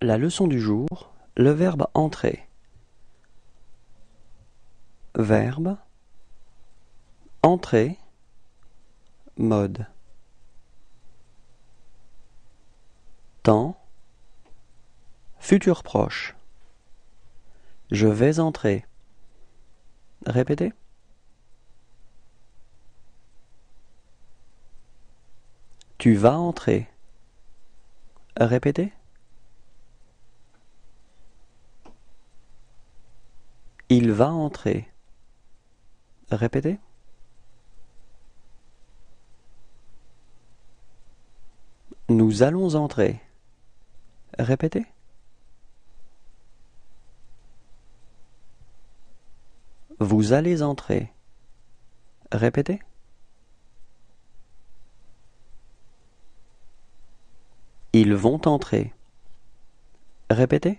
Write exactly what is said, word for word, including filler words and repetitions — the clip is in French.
La leçon du jour, le verbe entrer. Verbe, entrer, mode. Temps, futur proche. Je vais entrer. Répétez. Tu vas entrer. Répétez. Il va entrer. Répétez. Nous allons entrer. Répétez. Vous allez entrer. Répétez. Ils vont entrer. Répétez.